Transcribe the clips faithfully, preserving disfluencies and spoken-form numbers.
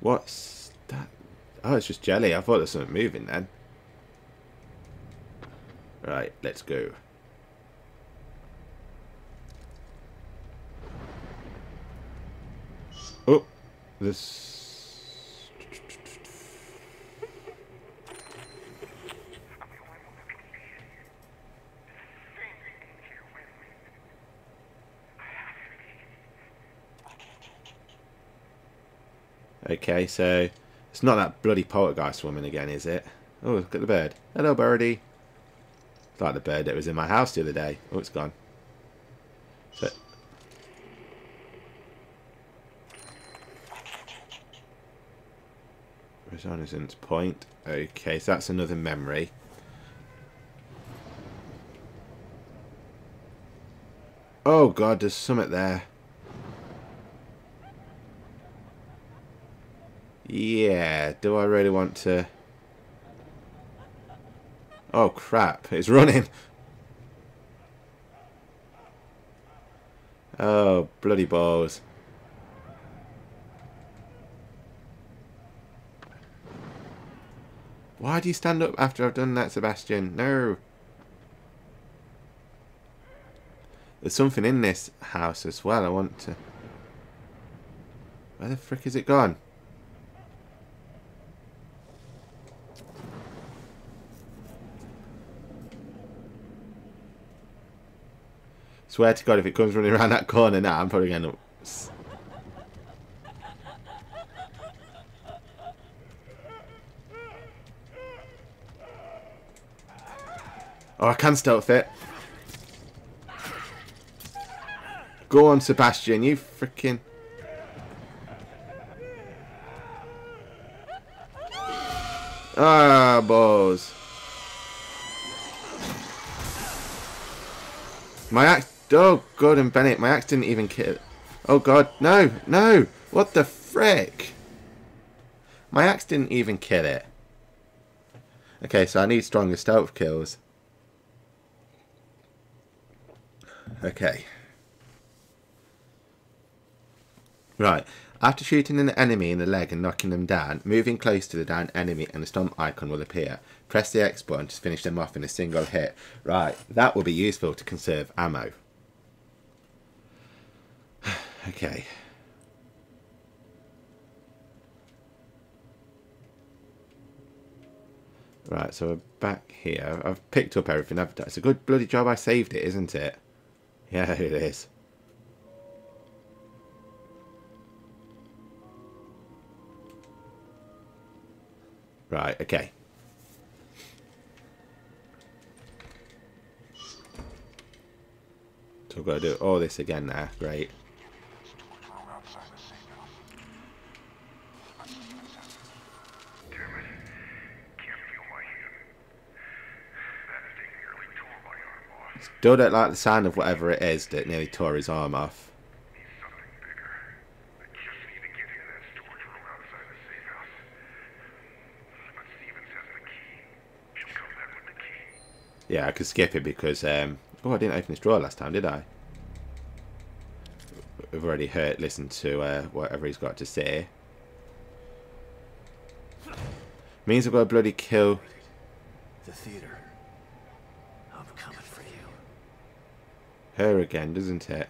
What's that? Oh, it's just jelly. I thought there was something moving then. Right, let's go. Oh, this. Okay, so it's not that bloody poltergeist woman again, is it? Oh, look at the bird. Hello, birdie. It's like the bird that was in my house the other day. Oh, it's gone. So resonance point. Okay, so that's another memory. Oh god, there's something there. Yeah, do I really want to? Oh crap, it's running. Oh bloody balls. Why do you stand up after I've done that, Sebastian? No. There's something in this house as well. I want to... Where the frick is it gone? Swear to God, if it comes running around that corner now, I'm probably going to... Oh, I can stealth it. Go on, Sebastian, you freaking... Ah, balls. My axe... Oh, God, and Bennett, my axe didn't even kill... Oh, God, no, no! What the frick? My axe didn't even kill it. Okay, so I need stronger stealth kills. Okay. Right. After shooting an enemy in the leg and knocking them down, moving close to the downed enemy and the stomp icon will appear. Press the X button to finish them off in a single hit. Right. That will be useful to conserve ammo. Okay. Right, so we're back here. I've picked up everything. It's a good bloody job I saved it, isn't it? Yeah, it is. Right, okay. So I've got to do all this again now. Great. Still don't like the sound of whatever it is that nearly tore his arm off. Yeah, I could skip it because um oh, I didn't open this drawer last time, did I? I've already heard listened to uh, whatever he's got to say. Means I've got to bloody kill the theater. Her again, doesn't it?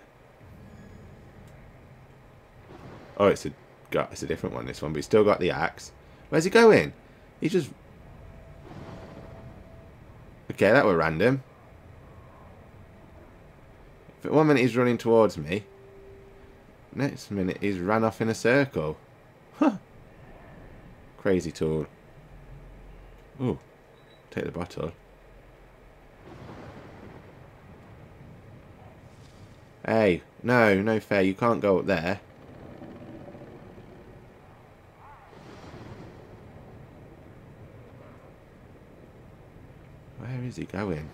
Oh, it's a got it's a different one. This one, but he's still got the axe. Where's he going? He just okay. That were random. But one minute he's running towards me. Next minute he's ran off in a circle. Huh? Crazy tool. Ooh, take the bottle. Hey, no, no fair, you can't go up there. Where is he going?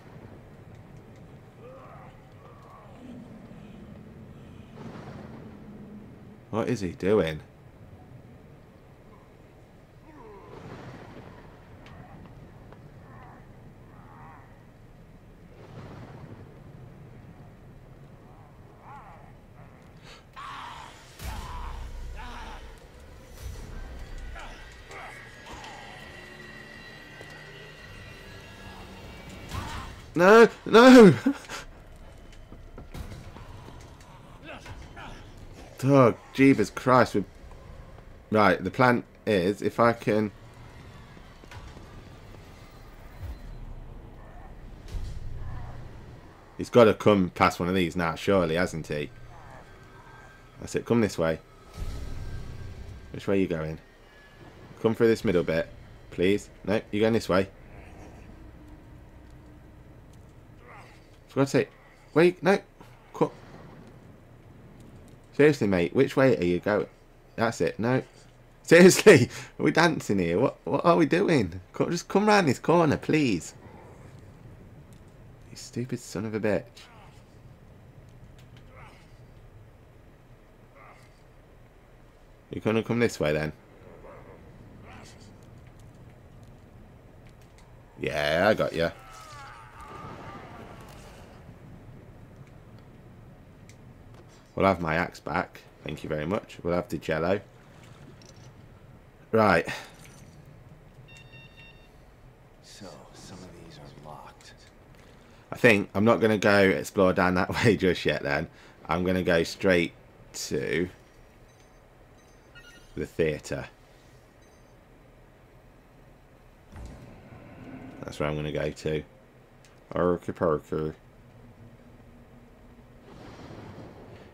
What is he doing? No, no! Dog, Jeebus Christ. We're... Right, the plan is if I can... He's got to come past one of these now, surely, hasn't he? That's it, come this way. Which way are you going? Come through this middle bit, please. No, you're going this way. For God's sake. Wait, no. Come. Seriously, mate, which way are you going? That's it, no. Seriously, are we dancing here? What, what are we doing? Just come round this corner, please. You stupid son of a bitch. You're going to come this way then? Yeah, I got you. We'll have my axe back. Thank you very much. We'll have the jello. Right. So, some of these are locked. I think I'm not going to go explore down that way just yet then. I'm going to go straight to the theatre. That's where I'm going to go to. Okie pokie.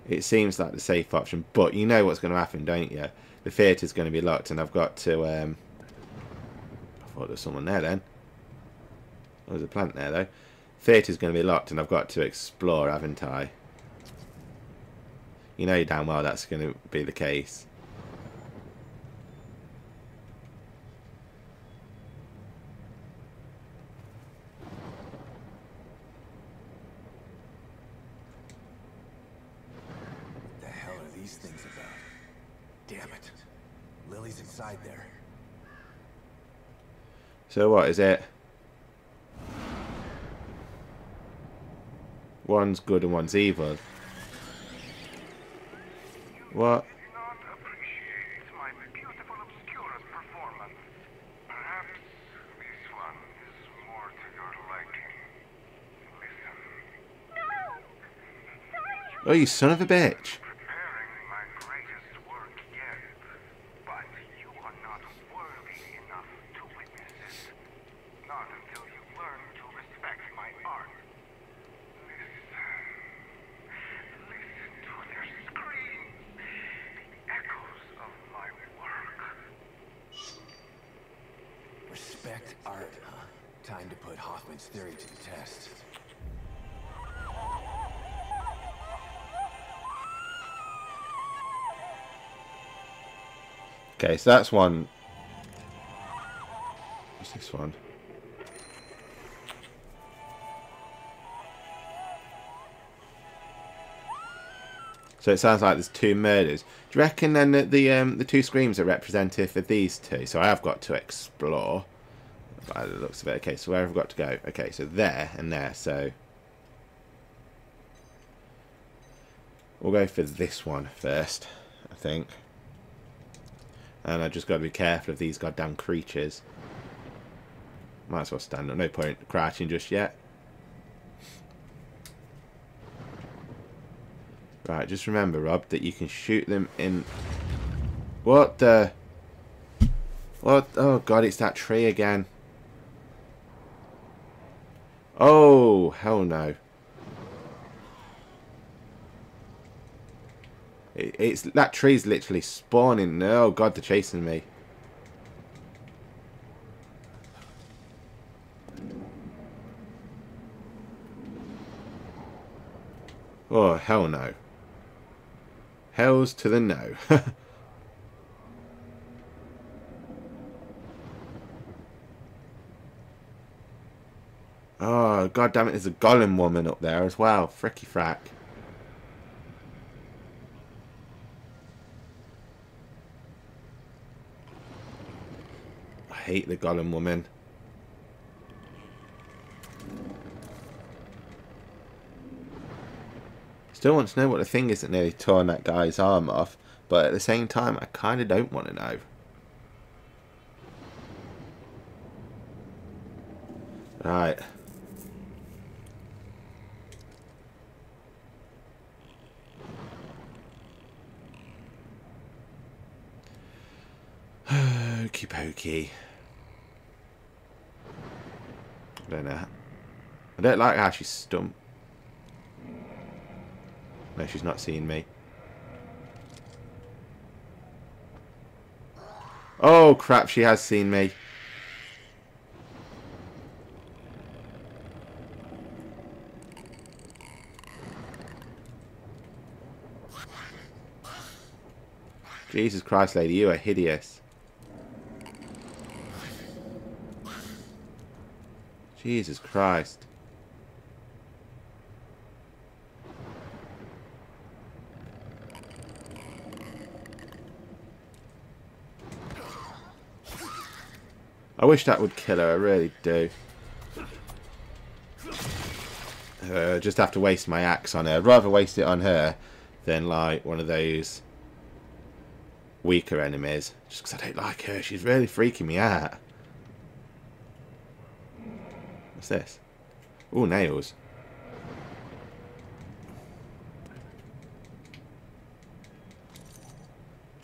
It seems like the safe option, but you know what's going to happen, don't you? The theatre's going to be locked, and I've got to... Um, I thought there was someone there then. There was a plant there, though. Theatre's going to be locked, and I've got to explore, haven't I? You know damn well that's going to be the case. There. So what is it? One's good and one's evil. What? I did not appreciate my beautiful obscurus performance. Perhaps this one is more to your liking. Listen. No! Sorry. Oh, you son of a bitch! Art, huh? Time to put Hoffman's theory to the test. Okay, so that's one. What's this one? So it sounds like there's two murders. Do you reckon then that the um, the two screams are representative of these two? So I have got to explore. By the looks of it. Okay, so where have I got to go? Okay, so there and there, so we'll go for this one first, I think. And I just got to be careful of these goddamn creatures. Might as well stand up. No point crouching just yet. Right, just remember, Rob, that you can shoot them in... What the... What? Oh, God, it's that tree again. Oh, hell no. It, it's that tree's literally spawning. Oh, God, they're chasing me. Oh, hell no. Hells to the no. Oh, God damn it, there's a golem woman up there as well. Fricky frack. I hate the golem woman. Still want to know what the thing is that nearly torn that guy's arm off, but at the same time, I kind of don't want to know. Right. key. I don't know. I don't like how she's stumped. No, she's not seeing me. Oh crap, she has seen me. Jesus Christ, lady, you are hideous. Jesus Christ. I wish that would kill her, I really do. Uh, just have to waste my axe on her. I'd rather waste it on her than like one of those weaker enemies. Just because I don't like her. She's really freaking me out. What's this? Ooh, nails.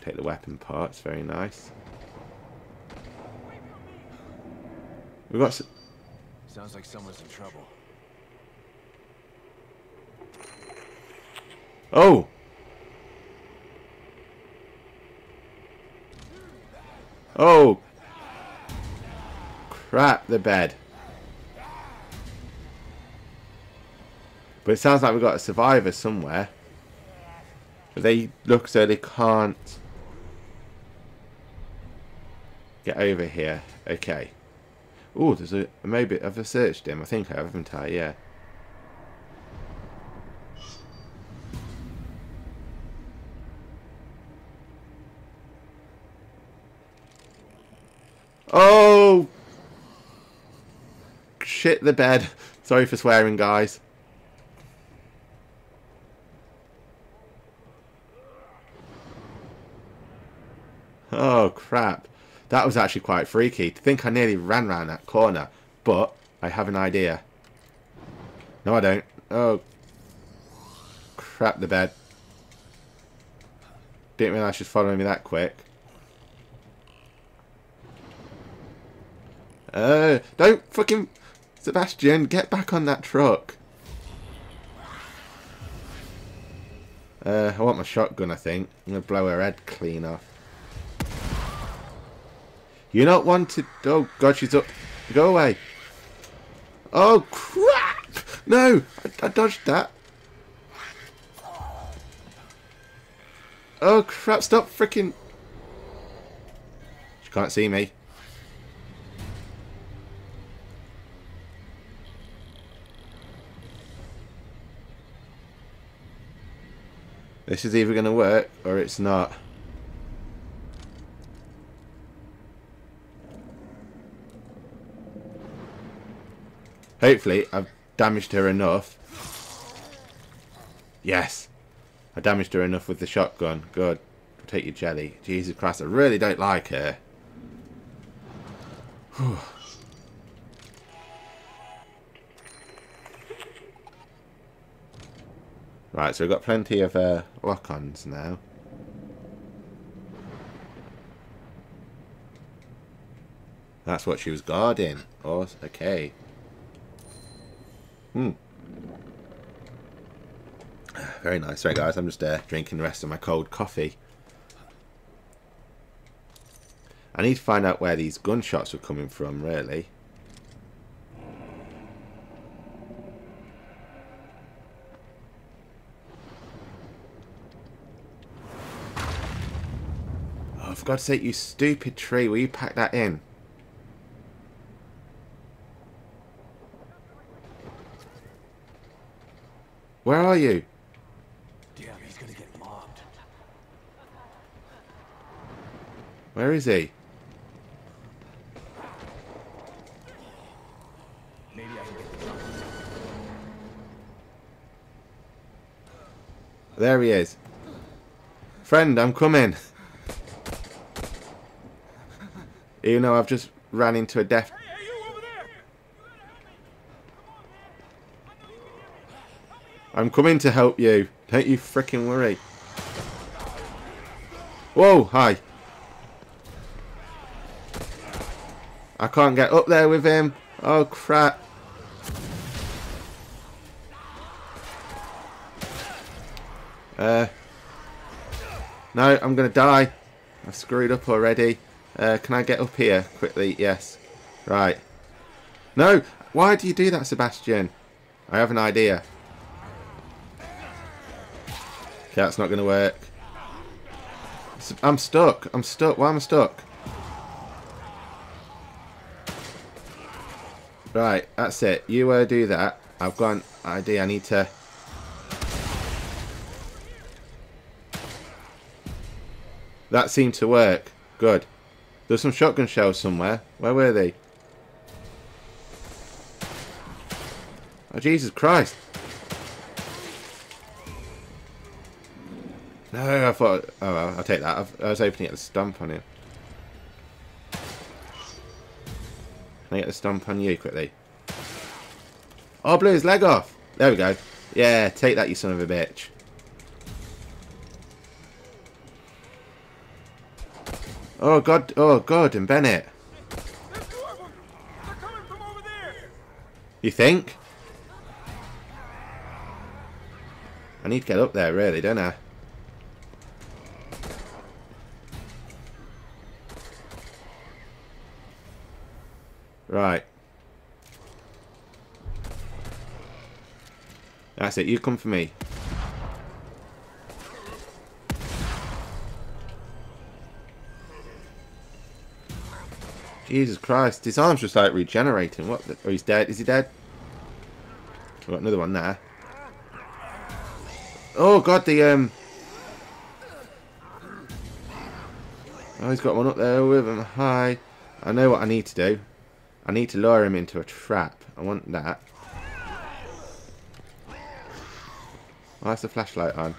Take the weapon parts, very nice. We've got some... Sounds like someone's in trouble. Oh! Oh! Crap, the bed. But it sounds like we've got a survivor somewhere. But they look as though they can't get over here. Okay. Oh, there's a maybe. Have I searched him? I think I have, haven't I? Yeah. Oh! Shit the bed. Sorry for swearing, guys. Oh, crap. That was actually quite freaky. To think I nearly ran round that corner, but I have an idea. No, I don't. Oh, crap! The bed. Didn't realise she was following me that quick. Uh, don't fucking Sebastian, get back on that truck. Uh, I want my shotgun. I think I'm gonna blow her head clean off. You're not wanted. Oh, God, she's up. Go away. Oh, crap. No, I, I dodged that. Oh, crap. Stop freaking. She can't see me. This is either going to work or it's not. Hopefully, I've damaged her enough. Yes. I damaged her enough with the shotgun. Good. I'll take your jelly. Jesus Christ, I really don't like her. Whew. Right, so we've got plenty of uh, lock-ons now. That's what she was guarding. Oh, okay. Mm. Very nice. Right, guys, I'm just uh, drinking the rest of my cold coffee. I need to find out where these gunshots were coming from, really. Oh, for God's sake, you stupid tree. Will you pack that in? Where are you? Damn, he's gonna get mobbed. Where is he? Maybe I can get the there he is. Friend, I'm coming. Even though I've just ran into a death. I'm coming to help you. Don't you frickin' worry. Whoa, hi. I can't get up there with him. Oh crap. Uh, no, I'm going to die. I've screwed up already. Uh, can I get up here quickly? Yes. Right. No! Why do you do that, Sebastian? I have an idea. Okay, that's not going to work. I'm stuck. I'm stuck. Why am I stuck? Right, that's it. You uh, do that. I've got an idea. I need to... That seemed to work. Good. There's some shotgun shells somewhere. Where were they? Oh, Jesus Christ. No, I thought... Oh, well, I'll take that. I've, I was hoping to get the stump on him. Can I get the stump on you quickly? Oh, blew his leg off. There we go. Yeah, take that, you son of a bitch. Oh, God. Oh, God. And Bennett. There's two of them. They're coming from over there. You think? I need to get up there, really, don't I? Right. That's it. You come for me. Jesus Christ. His arm's just like regenerating. What? The, oh, he's dead. Is he dead? I've got another one there. Oh, God. The, um... Oh, he's got one up there with him. Hi. I know what I need to do. I need to lure him into a trap. I want that. Why is the flashlight on?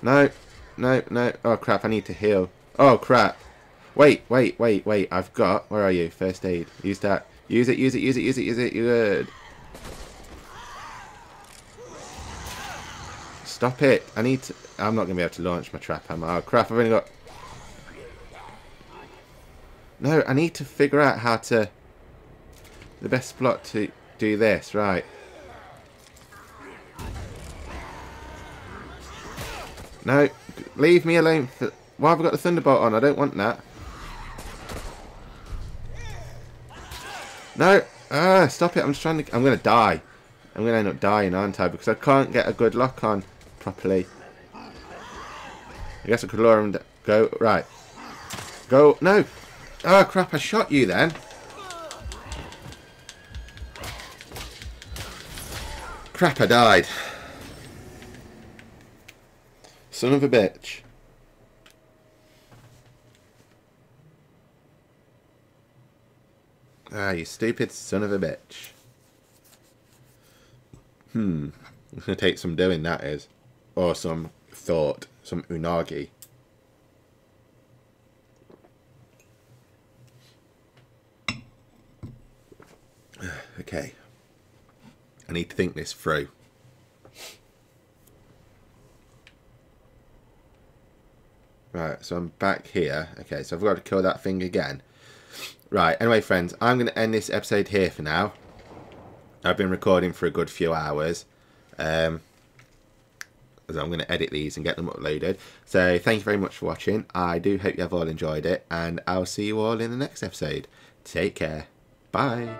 No. No, no. Oh, crap. I need to heal. Oh, crap. Wait, wait, wait, wait. I've got... Where are you? First aid. Use that. Use it, use it, use it, use it, use it. Good. Stop it. I need to... I'm not going to be able to launch my trap, am I? Oh, crap. I've only got... No, I need to figure out how to... The best plot to do this, right. No, leave me alone. For, why have I got the Thunderbolt on? I don't want that. No, ah, stop it. I'm just trying to... I'm going to die. I'm going to end up dying, aren't I? Because I can't get a good lock on properly. I guess I could lure him to go... Right. Go... No! Oh crap, I shot you then. Crap, I died. Son of a bitch. Ah, you stupid son of a bitch. Hmm. It's going to take some doing, that is. Or some thought. Some unagi. Okay, I need to think this through. Right, so I'm back here. Okay, so I've got to kill that thing again. Right, anyway, friends, I'm going to end this episode here for now. I've been recording for a good few hours. Um, so I'm going to edit these and get them uploaded. So thank you very much for watching. I do hope you have all enjoyed it, and I'll see you all in the next episode. Take care. Bye.